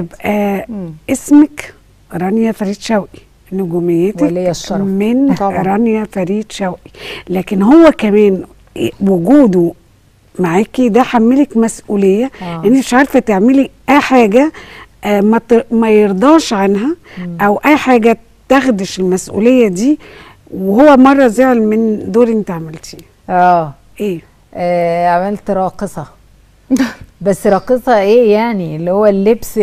يبقى اسمك رانيا فريد شوقي، نجوميتك ولي الشرف من طبعا. رانيا فريد شوقي، لكن هو كمان وجوده معاكي ده حملك مسؤوليه انت مش عارفه تعملي اي حاجه ما يرضاش عنها او اي حاجه تاخدش المسؤوليه دي. وهو مره زعل من دور انت عملتيه ايه؟ عملت راقصه بس راقصه ايه يعني اللي هو اللبس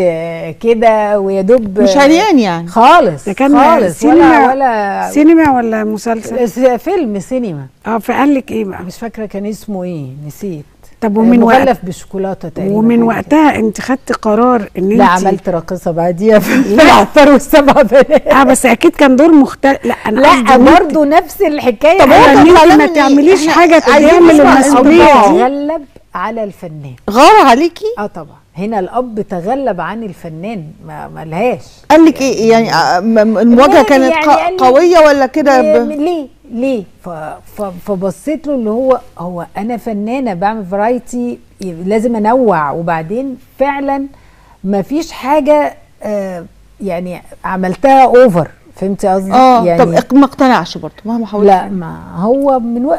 كده ويدوب مش عريان يعني خالص خالص. ولا سينما ولا مسلسل؟ فيلم سينما. فقال لك ايه بقى؟ مش فاكره كان اسمه ايه، نسيت. طب ومن مغلف بالشوكولاته تقريبا. ومن وقتها انت خدت قرار ان انت لا عملت راقصه بعديها في العطار والسبع بنات. بس اكيد كان دور مختلف. لا انا لا برضه نفس الحكايه. طب انت ما تعمليش حاجه تعمل المسؤوليه دي على الفنان. غار عليكي؟ طبعا هنا الاب تغلب عن الفنان، ما لهاش. قال لك ايه يعني؟ المواجهه كانت يعني قويه ولا كده؟ ليه فبصيت له اللي هو انا فنانه بعمل فرايتي لازم انوع. وبعدين فعلا ما فيش حاجه يعني عملتها اوفر، فهمتي قصدي؟ يعني طب ما اقتنعش برضه مهما حاولت. لا ما هو من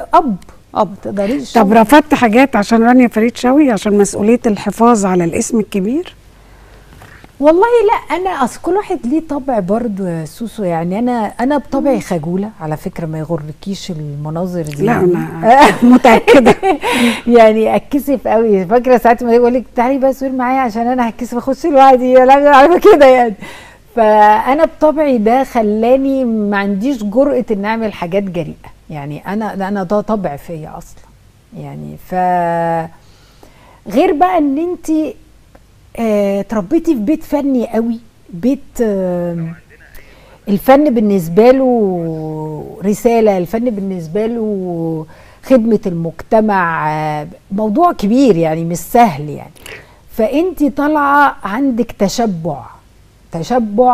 اب تقدريش. طب رفضت حاجات عشان رانيا فريد شوقي عشان مسؤوليه الحفاظ على الاسم الكبير؟ والله لا، انا اصل كل واحد ليه طبع برضو يا سوسو. يعني انا بطبعي خجوله على فكره، ما يغركيش المناظر دي. لا انا متاكده يعني اتكسف قوي. فاكره ساعات ما يقول لك تعالي بقى صوري معايا عشان انا هتكسف اخش لوحدي، لا عارفه كده يعني. فانا بطبعي ده خلاني ما عنديش جرأه ان اعمل حاجات جريئه. يعني انا ده طبع فيا اصلا يعني. ف غير بقى ان انت اتربيتي في بيت فني قوي، بيت الفن بالنسبه له رساله، الفن بالنسبه له خدمه المجتمع، موضوع كبير يعني مش سهل يعني. فانت طالعه عندك تشبع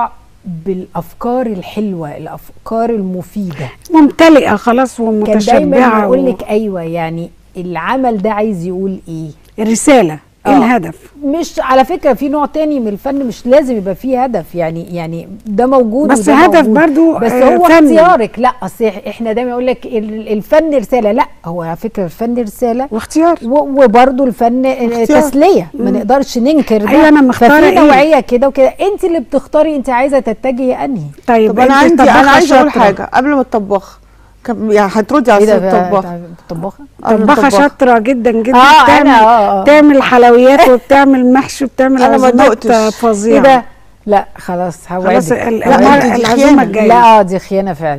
بالافكار الحلوه، الافكار المفيده، ممتلئه خلاص ومتشبعه. كان دايما بقول لك ايوه يعني العمل ده عايز يقول ايه، الرساله، الهدف. مش على فكره في نوع تاني من الفن مش لازم يبقى فيه هدف يعني ده موجود بس هدف برضو. بس هو اختيارك. لا اصل احنا دايما يقول لك الفن رساله. لا هو على فكره الفن رساله واختيار، وبرضو الفن اختيار. تسليه، ما نقدرش ننكر ده. ايوه انا مختاره ايه، نوعيه كده وكده، انت اللي بتختاري انت عايزه تتجهي انهي. طب انا عايزه اقول حاجه قبل ما الطباخ يعني هتردي على الطباخه شاطره جدا جدا. تعمل حلويات وبتعمل محشي وبتعمل عزومات فظيعه. لا خلاص هوعدك، لا العزومه الجايه. لا دي خيانه فعلا.